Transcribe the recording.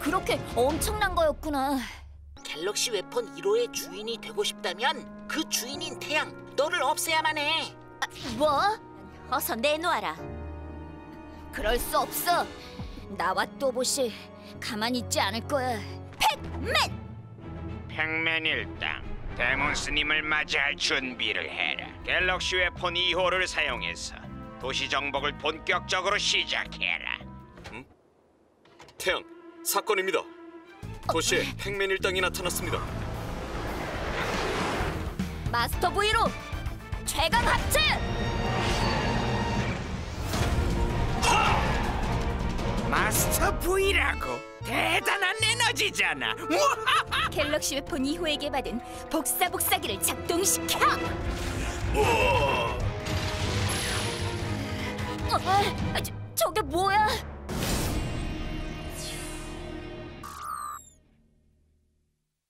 그렇게 엄청난 거였구나. 갤럭시 웨폰 1호의 주인이 되고 싶다면 그 주인인 태양, 너를 없애야만 해. 아, 뭐? 어서 내놓아라. 그럴 수 없어. 나와 또봇이 가만히 있지 않을 거야. 팩맨! 팩맨 일당, 데몬 스님을 맞이할 준비를 해라. 갤럭시 웨폰 2호를 사용해서 도시 정복을 본격적으로 시작해라. 응? 태양, 사건입니다. 도시에 팩맨 일당이 나타났습니다. 마스터 V로 최강 합체! 마스터 V라고? 대단한 에너지잖아! 갤럭시 웨폰 2호에게 받은 복사기를 작동시켜! 어, 저게 뭐야?